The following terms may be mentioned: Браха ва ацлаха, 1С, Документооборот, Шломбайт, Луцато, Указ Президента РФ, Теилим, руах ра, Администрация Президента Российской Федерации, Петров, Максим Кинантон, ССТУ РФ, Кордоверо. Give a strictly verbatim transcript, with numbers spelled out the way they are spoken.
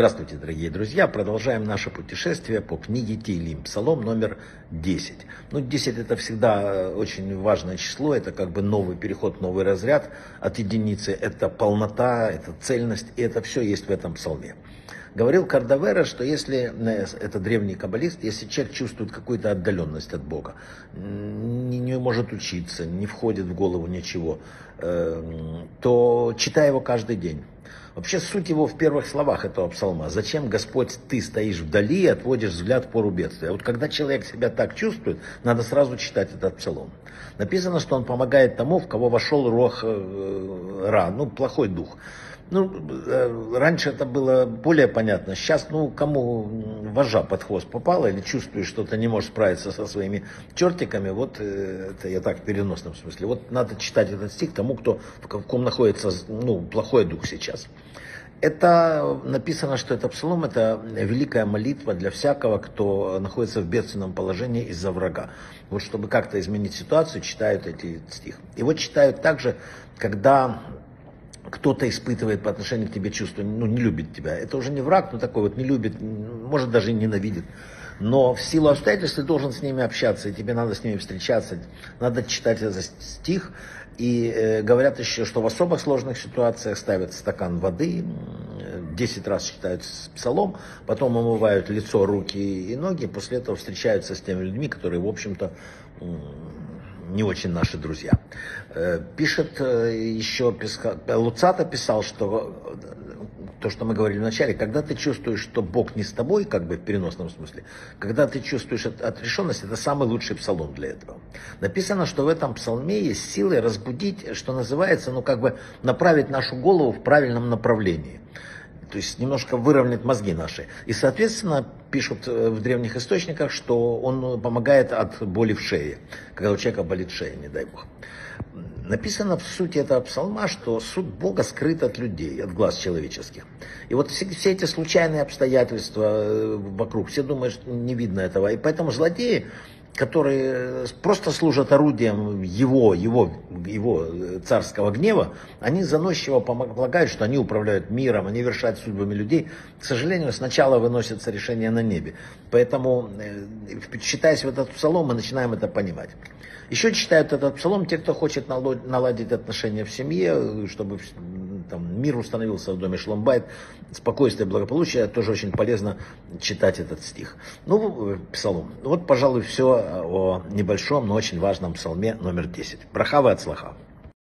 Здравствуйте, дорогие друзья! Продолжаем наше путешествие по книге Теилим, псалом номер десять. Ну, десять это всегда очень важное число, это как бы новый переход, новый разряд от единицы. Это полнота, это цельность, и это все есть в этом псалме. Говорил Кордоверо, что если, это древний каббалист, если человек чувствует какую-то отдаленность от Бога, не, не может учиться, не входит в голову ничего, то читай его каждый день. Вообще суть его в первых словах этого псалма. Зачем, Господь, ты стоишь вдали и отводишь взгляд в пору бедствия? Вот когда человек себя так чувствует, надо сразу читать этот псалом. Написано, что он помогает тому, в кого вошел руах ра, ну плохой дух. Ну, раньше это было более понятно. Сейчас, ну, кому вожжа под хвост попала или чувствуешь, что ты не можешь справиться со своими чертиками, вот это я так в переносном смысле. Вот надо читать этот стих тому, кто, в ком находится, ну, плохой дух сейчас. Это написано, что это псалом, это великая молитва для всякого, кто находится в бедственном положении из-за врага. Вот чтобы как-то изменить ситуацию, читают эти стихи. И вот читают также, когда кто-то испытывает по отношению к тебе чувство, ну, не любит тебя. Это уже не враг, но такой вот не любит, может даже и ненавидит. Но в силу обстоятельств ты должен с ними общаться, и тебе надо с ними встречаться, надо читать этот стих. И э, говорят еще, что в особо сложных ситуациях ставят стакан воды, десять раз читают псалом, потом омывают лицо, руки и ноги, после этого встречаются с теми людьми, которые, в общем-то, не очень наши друзья. Пишет еще, Луцато писал, что то, что мы говорили вначале, когда ты чувствуешь, что Бог не с тобой, как бы в переносном смысле, когда ты чувствуешь отрешенность, это самый лучший псалом для этого. Написано, что в этом псалме есть силы разбудить, что называется, ну как бы направить нашу голову в правильном направлении. То есть немножко выровнять мозги наши. И, соответственно, пишут в древних источниках, что он помогает от боли в шее, когда у человека болит шея, не дай бог. Написано в сути этого псалма, что суд Бога скрыт от людей, от глаз человеческих. И вот все, все эти случайные обстоятельства вокруг, все думают, что не видно этого. И поэтому злодеи, которые просто служат орудием его, его, его царского гнева, они заносчиво полагают, что они управляют миром, они вершат судьбами людей. К сожалению, сначала выносятся решения на небе. Поэтому, читаясь в этот псалом, мы начинаем это понимать. Еще читают этот псалом те, кто хочет наладить отношения в семье, чтобы там мир установился в доме Шломбайт, спокойствие, благополучие, тоже очень полезно читать этот стих. Ну, псалом. Вот, пожалуй, все о небольшом, но очень важном псалме номер десять. Браха ва ацлаха.